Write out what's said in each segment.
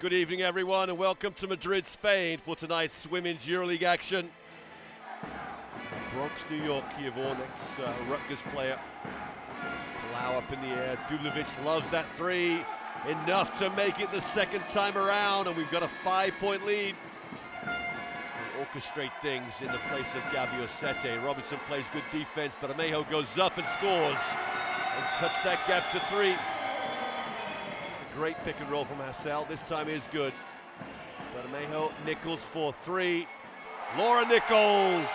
Good evening, everyone, and welcome to Madrid, Spain for tonight's Women's EuroLeague action. Bronx, New York, Yvonne, ex-Rutgers player. Palau up in the air. Dubljević loves that three. Enough to make it the second time around, and we've got a 5-point lead. They orchestrate things in the place of Gabby Ossete. Robinson plays good defense, but Bermejo goes up and scores and cuts that gap to three. A great pick and roll from Hassel. This time is good. Bermejo, Nichols for three. Laura Nichols.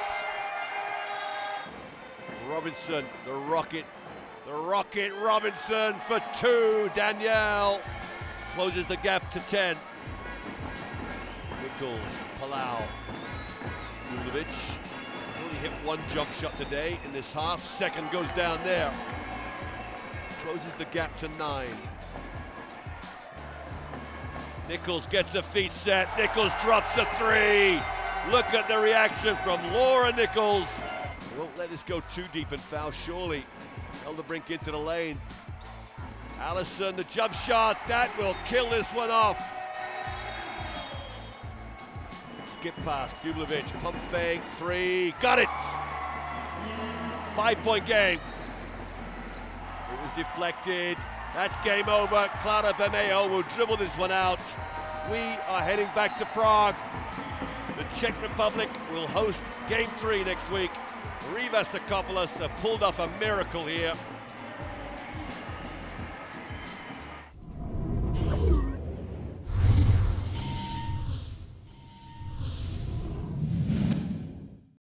Robinson, the Rocket Robinson for two. Danielle closes the gap to 10. Nichols, Palau, Dubljević. Only hit one jump shot today in this half. Second goes down there. Closes the gap to 9. Nichols gets a feet set. Nichols drops a three. Look at the reaction from Laura Nichols. They won't let this go too deep and foul, surely. Elderbrink into the lane. Allison, the jump shot. That will kill this one off. Skip pass, Dubljević, pump fake, three. Got it! 5-point game. It was deflected. That's game over. Clara Bermejo will dribble this one out. We are heading back to Prague. The Czech Republic will host game 3 next week. Rivas Ecopolis have pulled off a miracle here.